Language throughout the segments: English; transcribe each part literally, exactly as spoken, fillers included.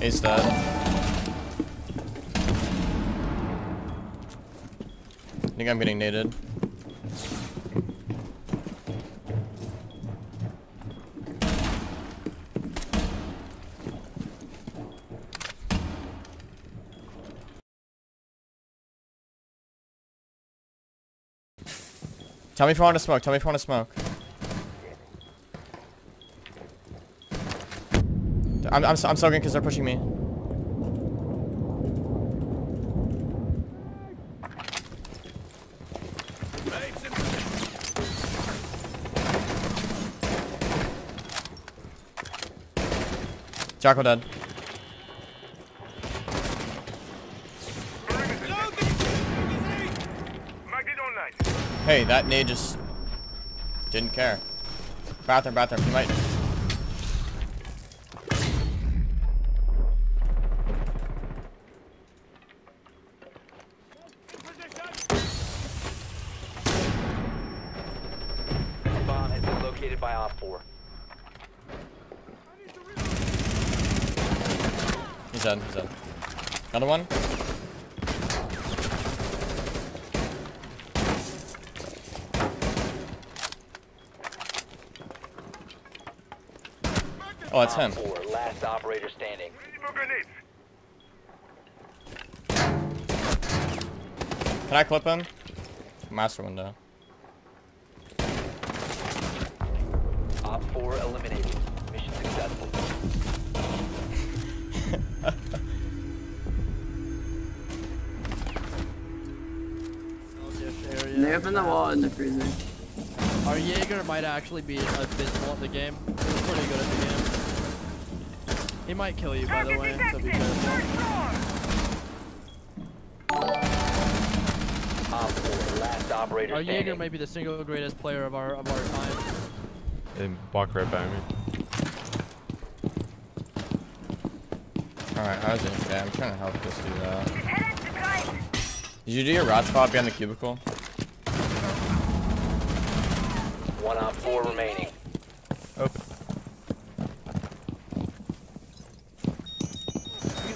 He's dead. I think I'm getting naded. Tell me if you want to smoke. Tell me if you want to smoke. I'm, I'm, I'm so good because they're pushing me. Jackal dead. Hey, that nade just didn't care. Bathroom, bathroom, you might. A bomb has been located by Op four. He's dead, he's dead. Another one? Oh, it's him. Four, last operator standing. Can I clip him? Master window. Op four eliminated. Mission successful. They opened the wall in the freezer. Our Jaeger might actually be abysmal at the game. He's pretty good at the game. He might kill you, by the way, so be careful. Our Jaeger may be the single greatest player of our of our time. They walk right by me. Alright, I was in okay, I'm trying to help this dude out. Did you do your rot spot behind the cubicle? One on four remaining. Open.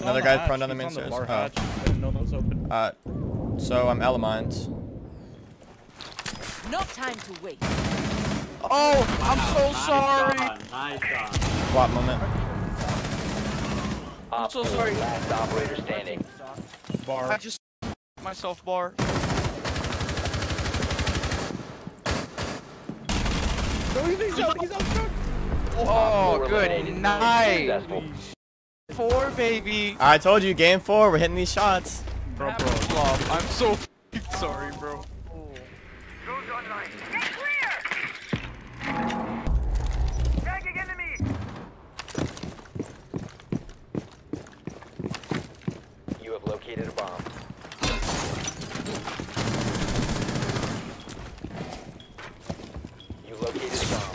Another guy hatch. Prone down the main stairs. Oh. Uh, so I'm Ela mines. No time to wait. Oh, I'm so oh, sorry. Nice nice What moment? I'm so sorry. Last operator standing. Bar. I just myself bar. No, he's out. He's out. Oh, oh good night. Four, baby. I told you, game four. We're hitting these shots. Bro, bro. I'm so f sorry, bro. Oh. Drones online. Get clear. Tagging enemy. You have located a bomb. You located a bomb.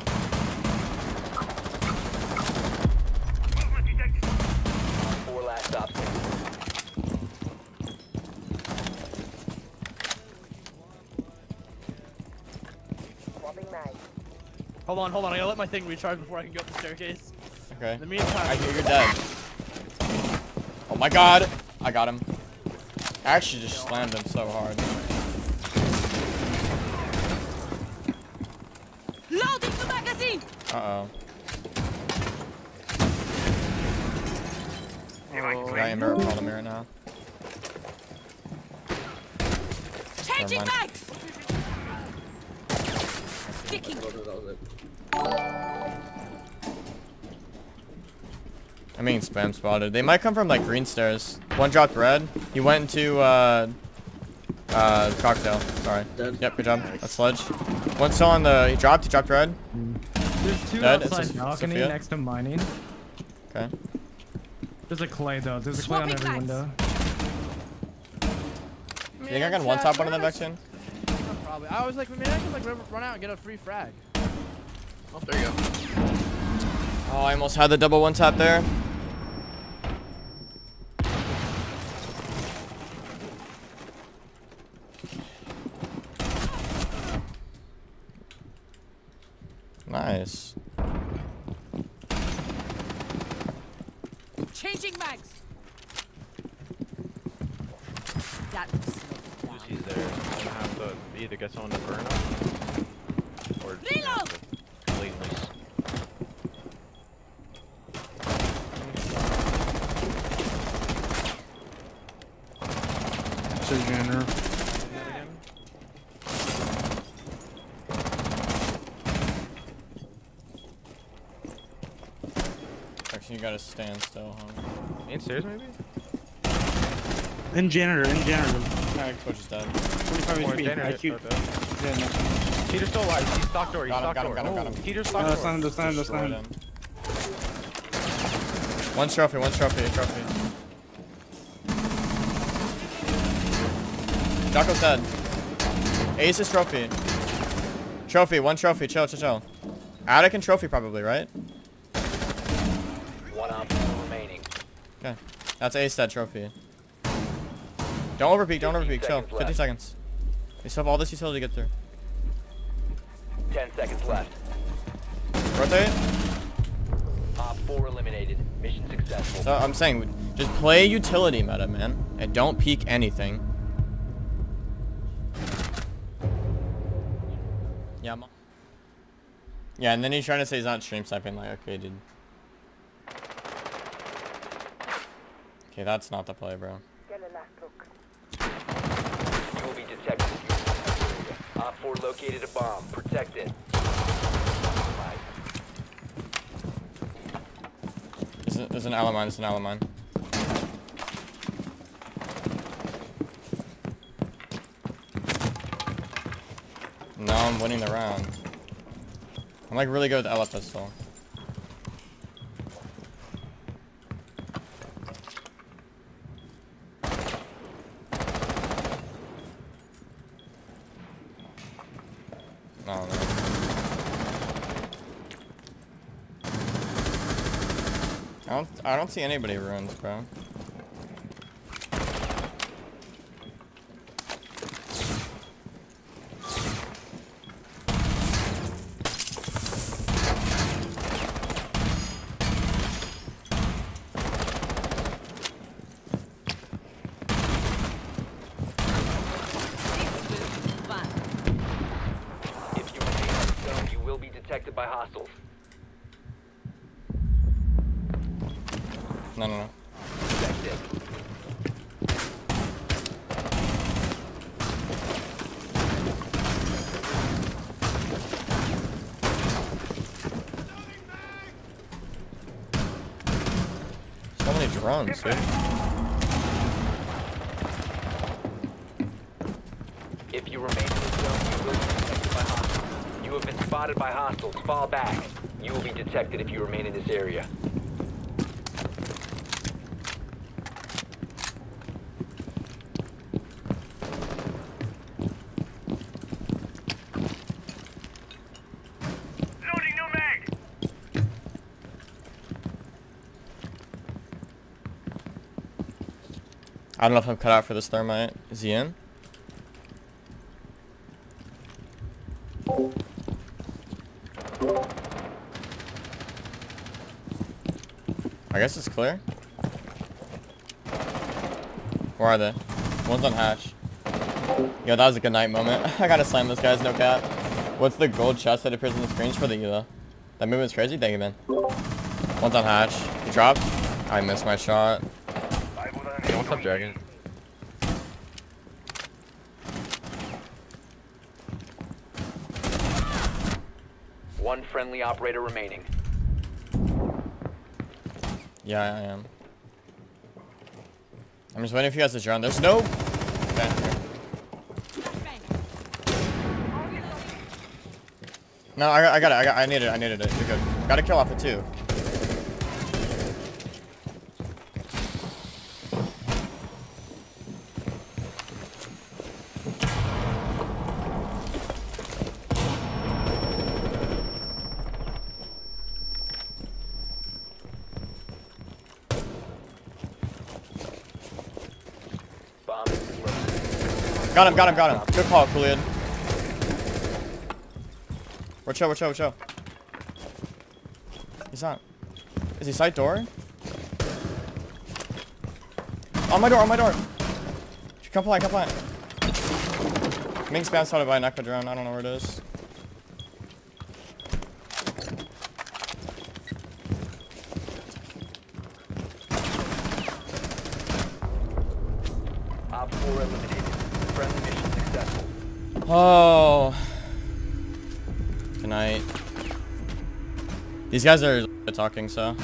Hold on, hold on, I gotta let my thing recharge before I can go up the staircase. Okay. In the meantime, I hear you're dead. Oh my god! I got him. I actually just slammed him so hard. Loading the magazine! Uh-oh. Oh, I am mirror problem right now. Changing bags! Sticking. I mean, spam spotted. They might come from like green stairs. One dropped red. He went into uh, uh, cocktail. Sorry. Dead. Yep, good job. That's Sledge. One still on the. He dropped. He dropped red. There's two dead. Outside balcony next to mining. Okay. There's a clay though. There's a clay on every window. You think I can one tap one of them back in? Probably. I was like, man, I can like run out and get a free frag. Oh, there you go. Oh, I almost had the double one tap there. Nice. Changing mags. That was slow. Lucy's there. I'm gonna have to either get someone to burn up or reload. Completely. Surgeon. You gotta stand still, huh? Downstairs, maybe? In janitor, in janitor. Alright, coach is dead. twenty-five H P. Janitor, I Q. Peter's still alive. He's stock door. He's stock door. Got him, got him, got him. Peter's stock door. That's not him, that's not him, that's not him. One trophy, one trophy, a trophy. Jocko's dead. Ace is trophy. Trophy, one trophy. Chill, chill, chill. Attic and trophy, probably, right? Remaining. Okay, that's ace that trophy. Don't overpeak, don't overpeak. Chill. Left. fifty seconds. We still have all this utility to get through. Ten seconds left. Rotate. Op four eliminated. Mission successful. So I'm saying, just play utility meta, man, and don't peek anything. Yeah. I'm yeah, and then he's trying to say he's not stream sniping. Like, okay, dude. Okay, that's not the play, bro. You will be detected. Op four located a bomb. Protect it. There's an Ela mine. There's an Ela mine. No, I'm winning the round. I'm like really good with the Ela pistol. No, no. I don't I don't see anybody ruined, bro. By hostiles. No, no, no. So many drones, dude. If you remain in the zone, you will be detected by hostiles. You have been spotted by hostiles. Fall back. You will be detected if you remain in this area. Loading new mag. I don't know if I'm cut out for this thermite. Is he in? I guess it's clear. Where are they? One's on hatch. Yo, that was a good night moment. I gotta slam this guy's no cap. What's the gold chest that appears on the screens for the Ela? That movement's crazy. Thank you, man. One's on hatch. He dropped. I missed my shot. Hey, what's up, Dragon? One friendly operator remaining. Yeah, I am. I'm just waiting for you guys to drown. There's no... Okay. No, I, I got it. I, got, I needed it. I needed it. You're good. Got to kill off it, too. Got him, got him, got him. Good call, Julian. Watch out, watch out, watch out. He's not. Is he side door? On my door, on my door. Come fly, come fly. Ming spam started by an Echo drone. I don't know where it is. Op four eliminated. Friendly mission successful. Oh. Tonight. These guys are talking, so.